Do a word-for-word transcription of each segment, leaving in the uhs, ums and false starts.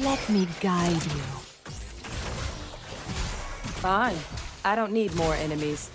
Let me guide you. Fine. I don't need more enemies.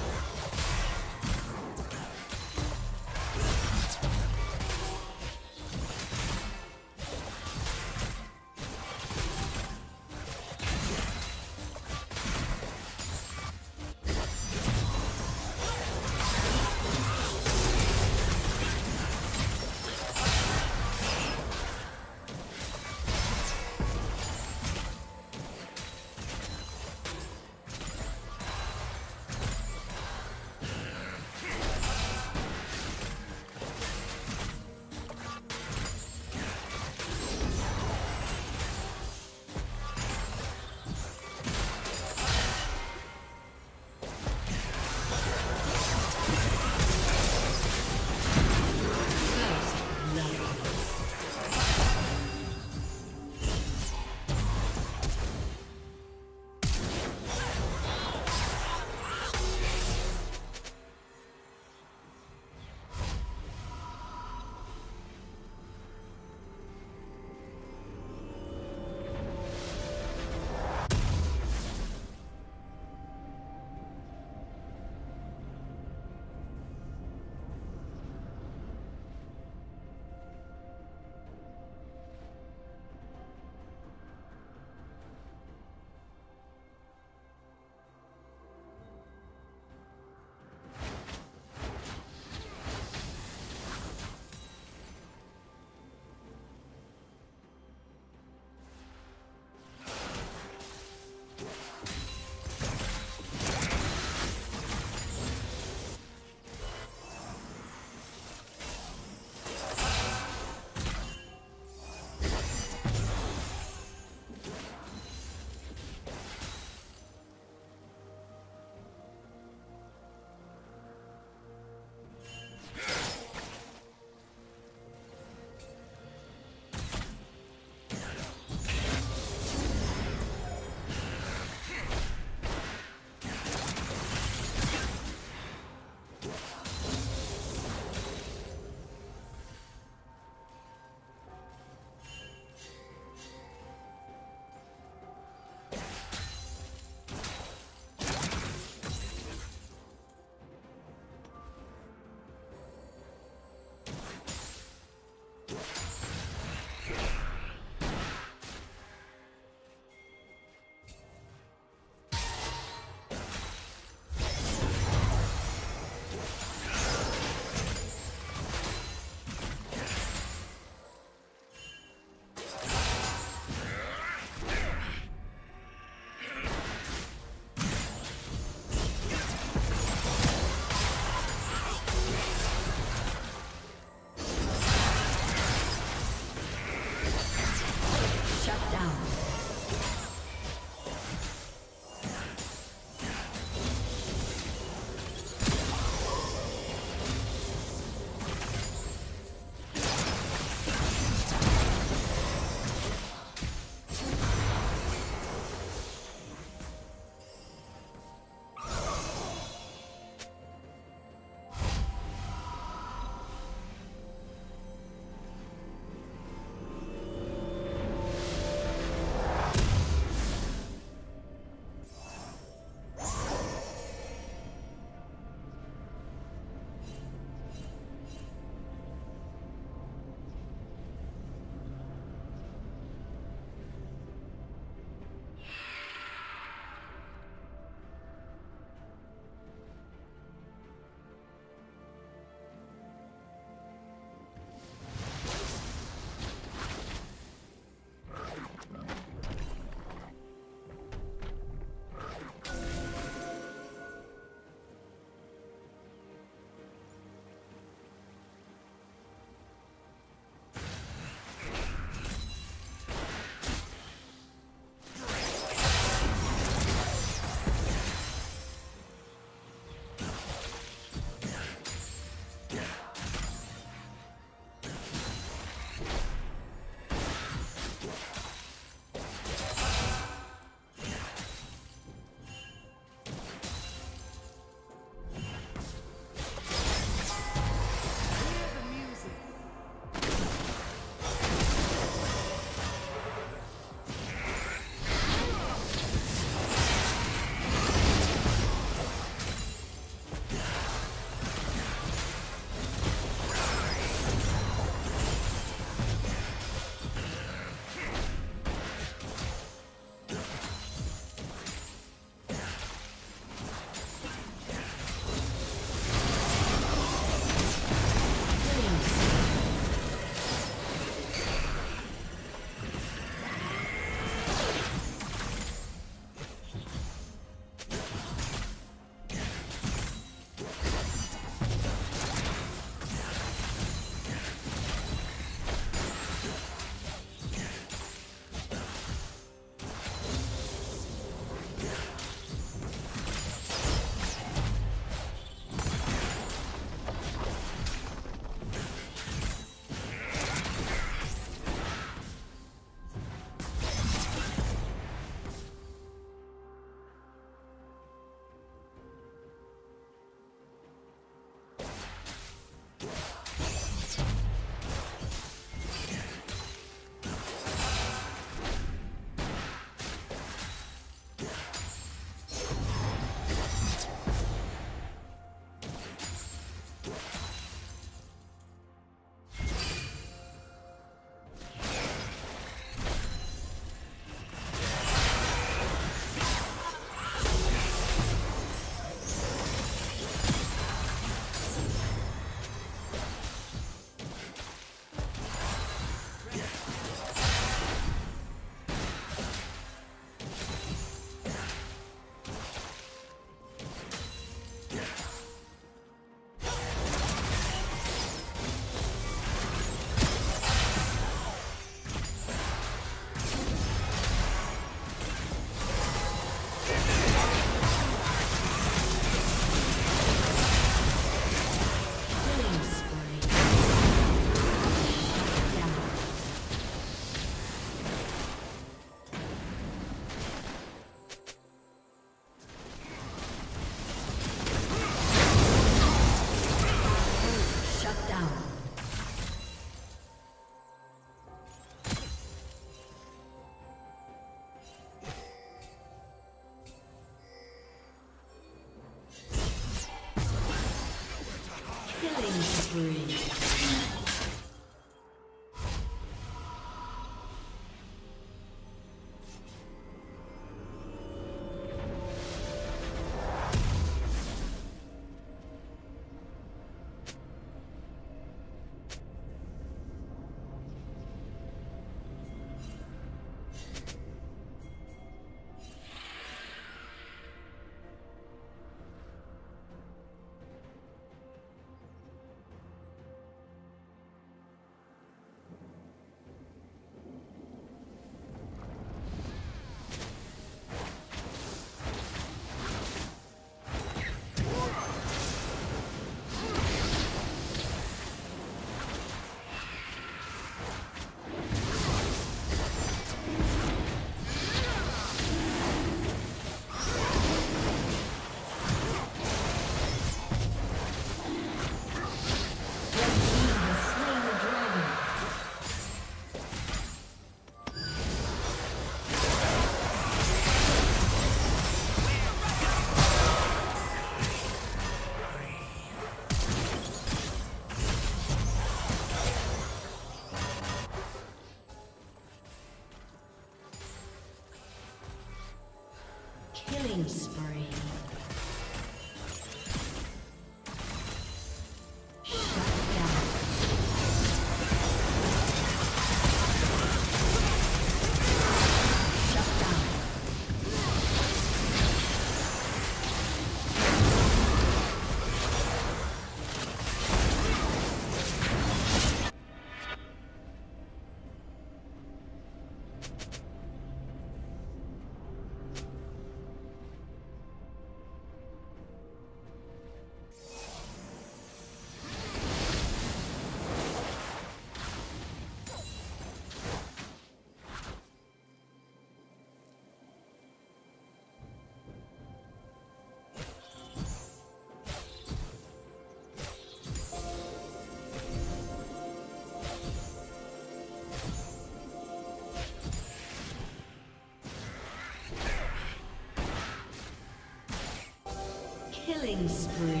Killing spree. Killing spree.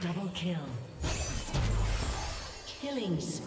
Double kill. Killing spree.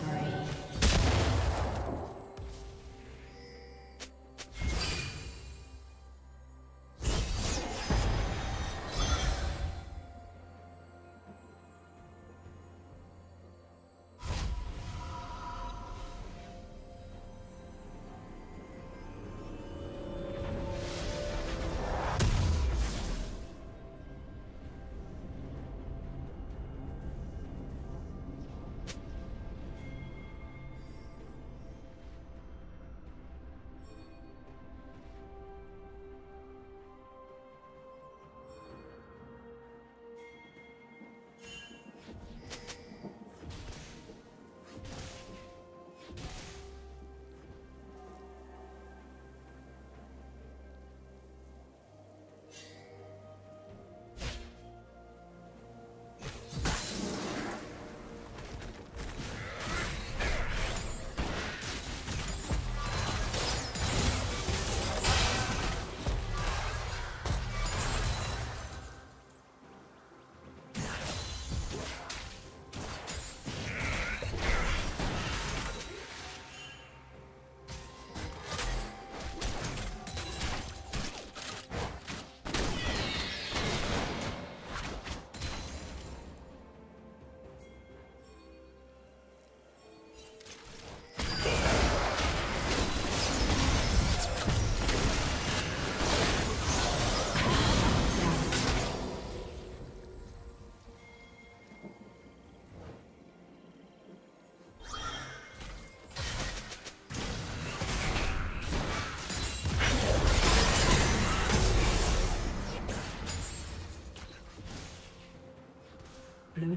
Blue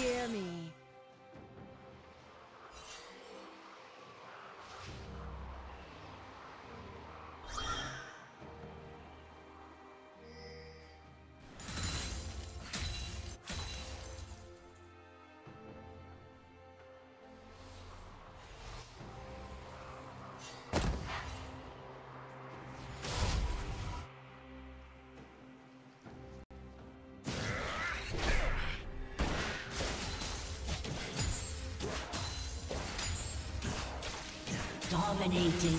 Hear me. Dominating.